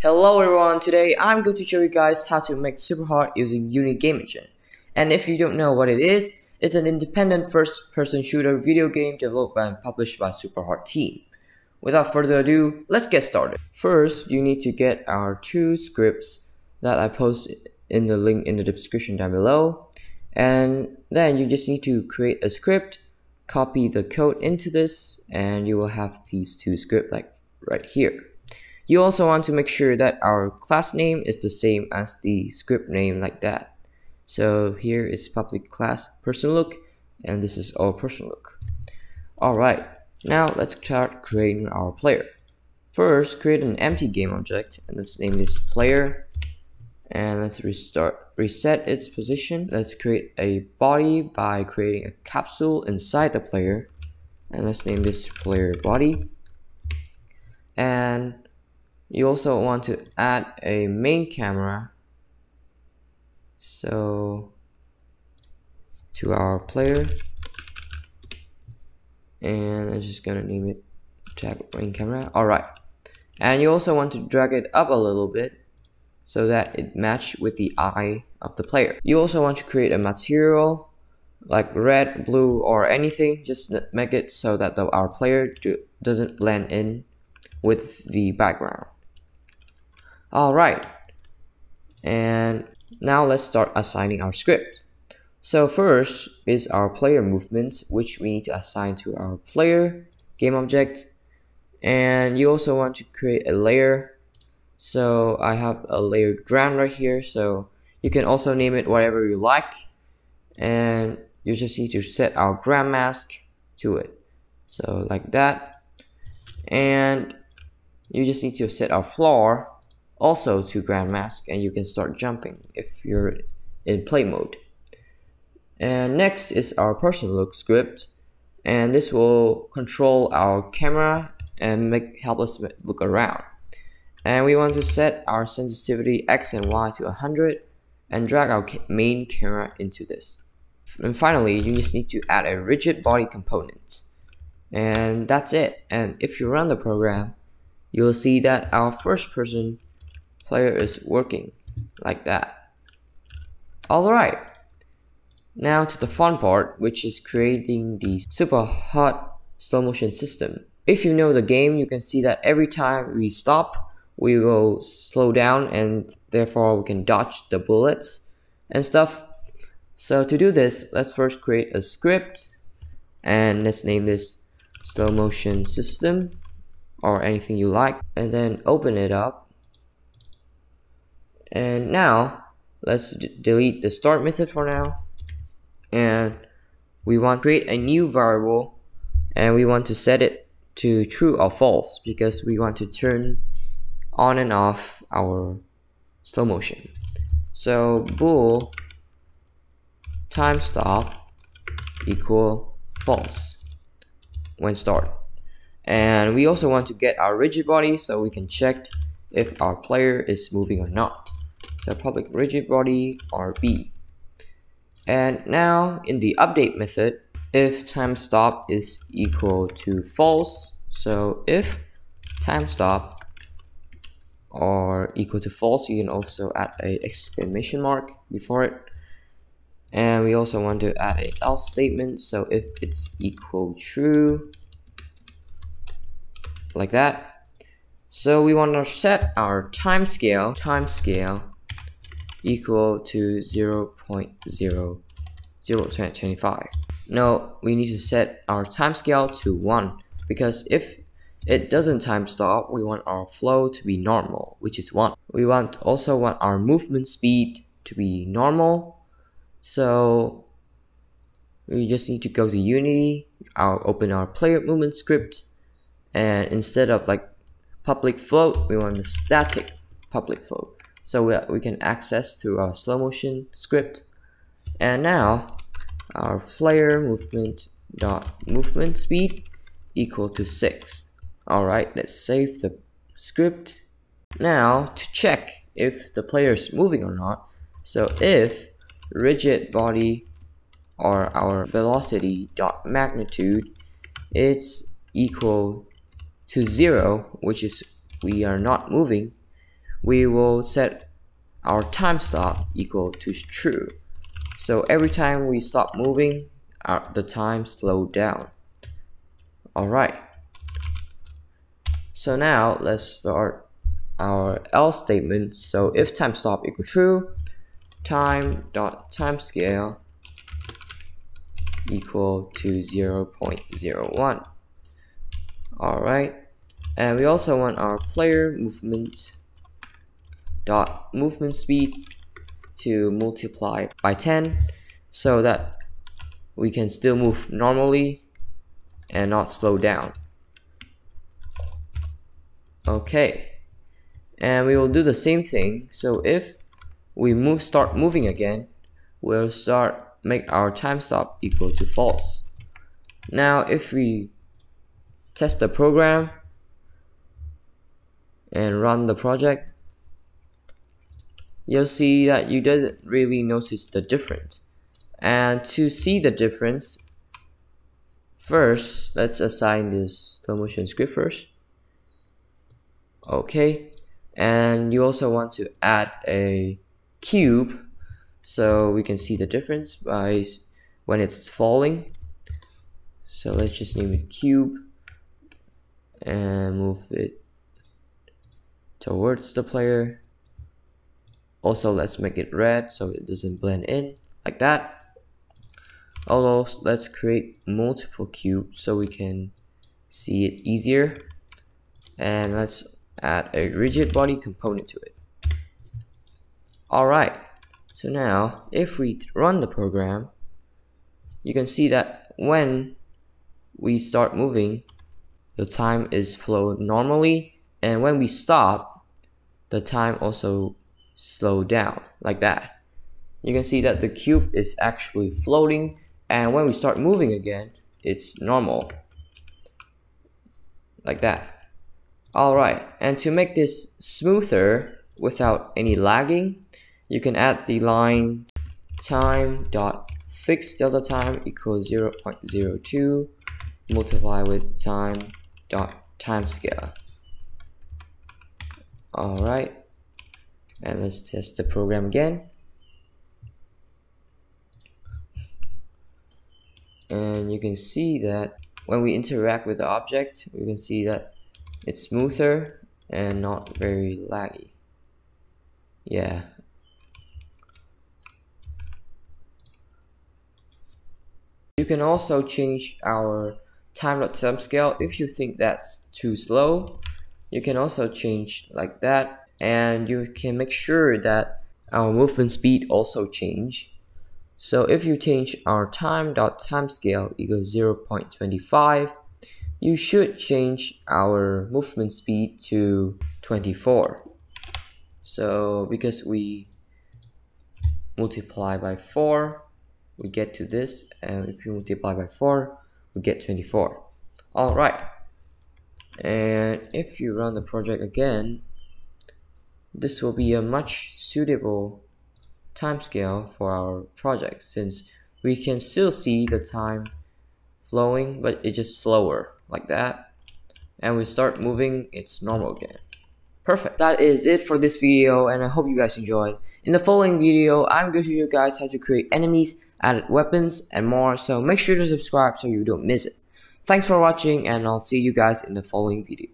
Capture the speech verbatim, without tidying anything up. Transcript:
Hello everyone, today I'm going to show you guys how to make Superhot using Unity Game Engine. And if you don't know what it is, it's an independent first-person shooter video game developed and published by Superhot team. Without further ado, let's get started. First, you need to get our two scripts that I post in the link in the description down below. And then you just need to create a script, copy the code into this, and you will have these two scripts like right here. You also want to make sure that our class name is the same as the script name like that. So here is public class PersonLook, and this is our PersonLook. Alright, now let's start creating our player. First, create an empty game object, and let's name this player. And let's restart, reset its position. Let's create a body by creating a capsule inside the player. And let's name this player body. And you also want to add a main camera so to our player, and I'm just gonna name it tag main camera. Alright, and you also want to drag it up a little bit so that it matches with the eye of the player. You also want to create a material like red, blue, or anything. Just make it so that the, our player do, doesn't blend in with the background. Alright, and now let's start assigning our script. So first is our player movements, which we need to assign to our player game object. And you also want to create a layer. So I have a layer ground right here, so you can also name it whatever you like. And you just need to set our ground mask to it, so like that. And you just need to set our floor also to ground mask, and you can start jumping if you're in play mode. And next is our PersonLook script, and this will control our camera and make help us look around. And we want to set our sensitivity X and Y to one hundred and drag our main camera into this. And finally, you just need to add a rigid body component. And that's it. And if you run the program, you'll see that our first person player is working like that. Alright, now to the fun part, which is creating the Superhot slow motion system. If you know the game, you can see that every time we stop, we will slow down, and therefore we can dodge the bullets and stuff. So to do this, let's first create a script, and let's name this slow motion system or anything you like, and then open it up. And now let's delete the start method for now, and we want to create a new variable, and we want to set it to true or false because we want to turn on and off our slow motion. So bool time stop equal false when start. And we also want to get our rigid body so we can check if our player is moving or not. So public rigid body R B. And now in the update method, if time stop is equal to false, so if time stop or equal to false, you can also add a exclamation mark before it. And we also want to add a else statement, so if it's equal true, like that. So we want to set our time scale time scale equal to zero point zero zero two five. No, we need to set our time scale to one, because if it doesn't time stop, we want our flow to be normal, which is one. We want also want our movement speed to be normal. So we just need to go to Unity, I'll open our player movement script, and instead of like public float, we want a static public float so that we can access through our slow motion script. And now our player movement dot movement speed equal to six. Alright, let's save the script. Now to check if the player is moving or not, so if rigid body or our velocity dot magnitude it's equal to zero, which is we are not moving, we will set our time stop equal to true. So every time we stop moving, our, the time slowed down. Alright. So now let's start our else statement. So if time stop equal true, time dot timescale equal to zero point zero one. Alright, and we also want our player movement dot movement speed to multiply by ten so that we can still move normally and not slow down. Okay, and we will do the same thing. So if we move start moving again, we'll start make our time stop equal to false. Now if we test the program and run the project, you'll see that you didn't really notice the difference. And to see the difference, first let's assign this slow motion script first. Okay, and you also want to add a cube so we can see the difference by when it's falling. So let's just name it cube and move it towards the player. Also let's make it red so it doesn't blend in like that. Although let's create multiple cubes so we can see it easier, and let's add a rigid body component to it. Alright, so now if we run the program, you can see that when we start moving, the time is flowed normally, and when we stop, the time also slowed down like that. You can see that the cube is actually floating, and when we start moving again, it's normal like that. Alright, and to make this smoother without any lagging, you can add the line time.fixedDeltaTime equals zero point zero two multiply with time.timescale. Alright, and let's test the program again. And you can see that when we interact with the object, we can see that it's smoother and not very laggy. Yeah. You can also change our time.timescale if you think that's too slow. You can also change like that, and you can make sure that our movement speed also change. So if you change our time.timescale equals zero point two five, you should change our movement speed to twenty-four. So because we multiply by four, we get to this, and if you multiply by four, we get twenty-four. Alright, and if you run the project again, this will be a much suitable timescale for our project, since we can still see the time flowing, but it's just slower like that, and we start moving, it's normal again. Perfect. That is it for this video, and I hope you guys enjoyed. In the following video, I'm going to show you guys how to create enemies, add weapons, and more, so make sure to subscribe so you don't miss it. Thanks for watching, and I'll see you guys in the following video.